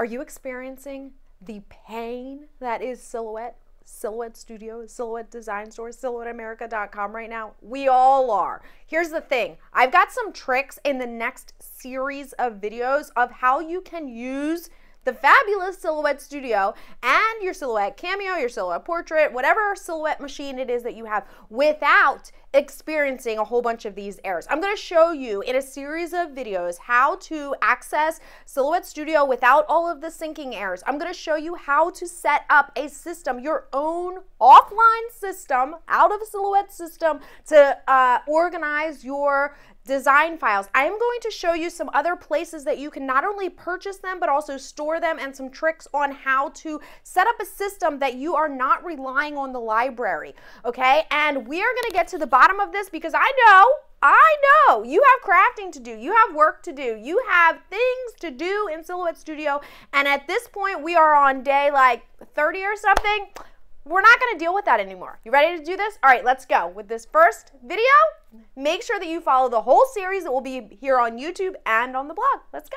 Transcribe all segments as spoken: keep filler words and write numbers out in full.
Are you experiencing the pain that is Silhouette, Silhouette Studio, Silhouette Design Store, Silhouette America dot com right now? We all are. Here's the thing. I've got some tricks in the next series of videos of how you can use the fabulous Silhouette Studio and your Silhouette Cameo, your Silhouette portrait, whatever Silhouette machine it is that you have, without experiencing a whole bunch of these errors. I'm going to show you in a series of videos how to access Silhouette Studio without all of the syncing errors. I'm going to show you how to set up a system, your own offline system, out of Silhouette system, to uh, organize your design files. I am going to show you some other places that you can not only purchase them, but also store them, and some tricks on how to set up a system that you are not relying on the library, okay? And we are going to get to the bottom of this, because I know, I know, you have crafting to do, you have work to do, you have things to do in Silhouette Studio, and at this point, we are on day like thirty or something. We're not going to deal with that anymore. You ready to do this? All right, let's go with this first video. Make sure that you follow the whole series. It will be here on YouTube and on the blog. Let's go.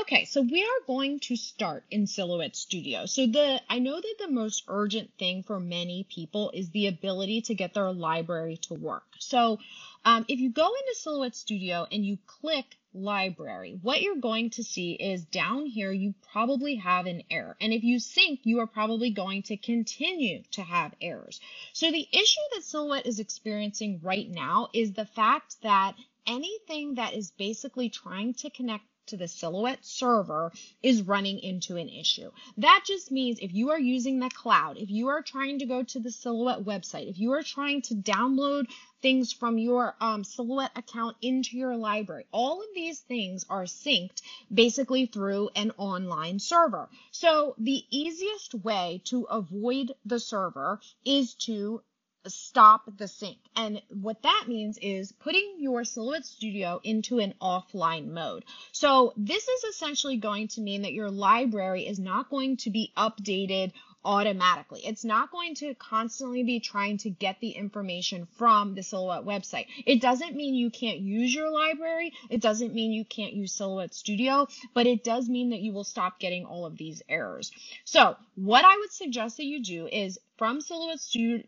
Okay, so we are going to start in Silhouette Studio. So the I know that the most urgent thing for many people is the ability to get their library to work. So um, if you go into Silhouette Studio and you click Library, what you're going to see is down here you probably have an error. And if you sync, you are probably going to continue to have errors. So the issue that Silhouette is experiencing right now is the fact that anything that is basically trying to connect to the Silhouette server is running into an issue. That just means if you are using the cloud, if you are trying to go to the Silhouette website, if you are trying to download things from your um, Silhouette account into your library, all of these things are synced basically through an online server. So the easiest way to avoid the server is to stop the sync. And what that means is putting your Silhouette Studio into an offline mode. So this is essentially going to mean that your library is not going to be updated automatically. It's not going to constantly be trying to get the information from the Silhouette website. It doesn't mean you can't use your library. It doesn't mean you can't use Silhouette Studio, but it does mean that you will stop getting all of these errors. So what I would suggest that you do is from Silhouette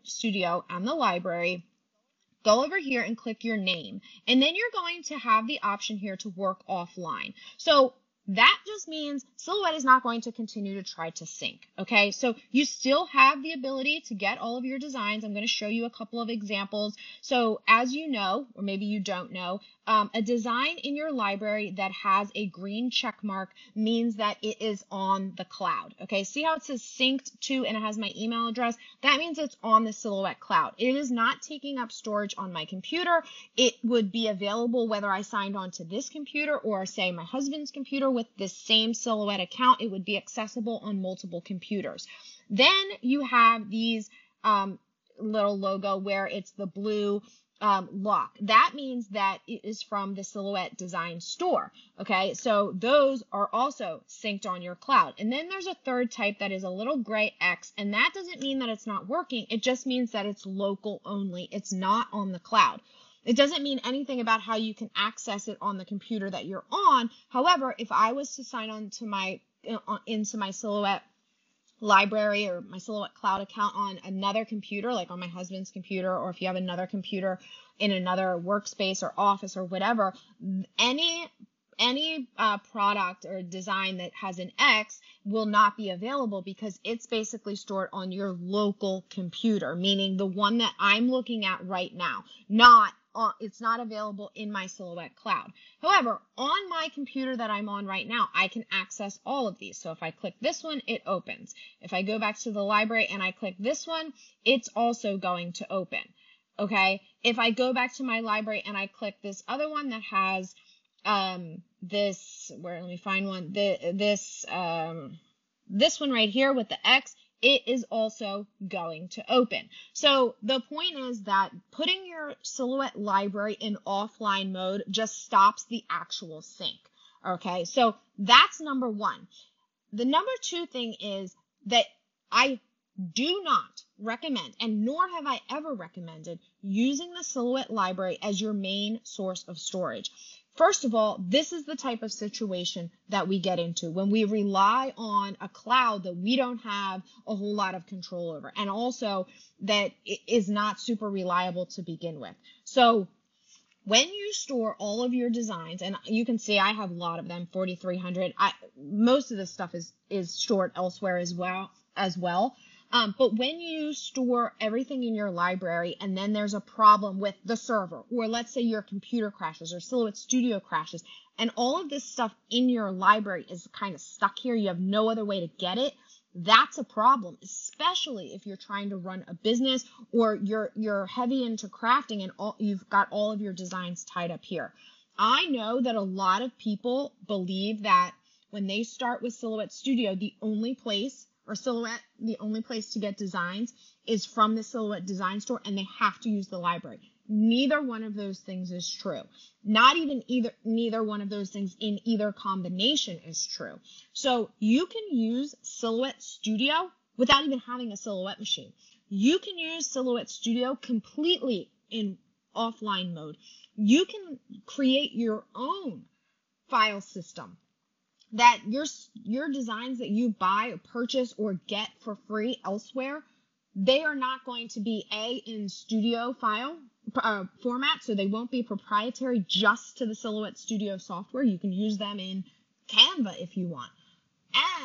Studio and the library, go over here and click your name, and then you're going to have the option here to work offline. So that just means Silhouette is not going to continue to try to sync, okay? So you still have the ability to get all of your designs. I'm going to show you a couple of examples. So as you know, or maybe you don't know, um, a design in your library that has a green check mark means that it is on the cloud, okay? See how it says synced to and it has my email address? That means it's on the Silhouette cloud. It is not taking up storage on my computer. It would be available whether I signed on to this computer or, say, my husband's computer. With this same Silhouette account, it would be accessible on multiple computers. Then you have these um, little logo where it's the blue um, lock. That means that it is from the Silhouette Design Store. Okay, so those are also synced on your cloud. And then there's a third type that is a little gray X, and that doesn't mean that it's not working. It just means that it's local only. It's not on the cloud. It doesn't mean anything about how you can access it on the computer that you're on. However, if I was to sign on to my into my Silhouette library or my Silhouette cloud account on another computer, like on my husband's computer, or if you have another computer in another workspace or office or whatever, any any uh, product or design that has an X will not be available because it's basically stored on your local computer, meaning the one that I'm looking at right now, not Uh, it's not available in my Silhouette cloud. However, on my computer that I'm on right now, I can access all of these. So if I click this one, it opens. If I go back to the library and I click this one, it's also going to open. Okay. If I go back to my library and I click this other one that has um, this, where let me find one, the, this, um, this one right here with the X, it is also going to open. So the point is that putting your Silhouette library in offline mode just stops the actual sync. Okay, so that's number one. The number two thing is that I do not recommend, and nor have I ever recommended, using the Silhouette library as your main source of storage. First of all, this is the type of situation that we get into when we rely on a cloud that we don't have a whole lot of control over, and also that is not super reliable to begin with. So when you store all of your designs, and you can see I have a lot of them, forty-three hundred, I, most of this stuff is, is stored elsewhere as well. as well. Um, but when you store everything in your library and then there's a problem with the server, or let's say your computer crashes or Silhouette Studio crashes, and all of this stuff in your library is kind of stuck here, you have no other way to get it, that's a problem, especially if you're trying to run a business or you're, you're heavy into crafting and all, you've got all of your designs tied up here. I know that a lot of people believe that when they start with Silhouette Studio, the only place or Silhouette, the only place to get designs is from the Silhouette Design Store, and they have to use the library. Neither one of those things is true. Not even either, neither one of those things in either combination is true. So you can use Silhouette Studio without even having a Silhouette machine. You can use Silhouette Studio completely in offline mode. You can create your own file system that your your designs that you buy or purchase or get for free elsewhere, they are not going to be A, in studio file uh, format, so they won't be proprietary just to the Silhouette Studio software. You can use them in Canva if you want,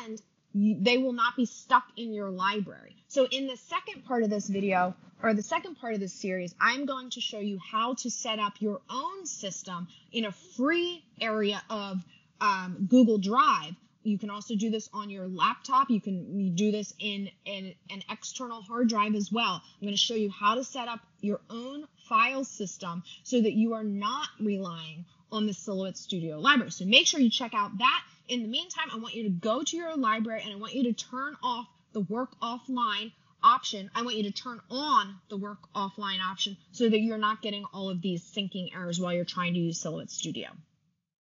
and you, they will not be stuck in your library. So in the second part of this video, or the second part of this series, I'm going to show you how to set up your own system in a free area of Um, Google Drive. You can also do this on your laptop. You can do this in, in an external hard drive as well. I'm going to show you how to set up your own file system so that you are not relying on the Silhouette Studio library. So make sure you check out that. In the meantime, I want you to go to your library and I want you to turn off the work offline option. I want you to turn on the work offline option so that you're not getting all of these syncing errors while you're trying to use Silhouette Studio.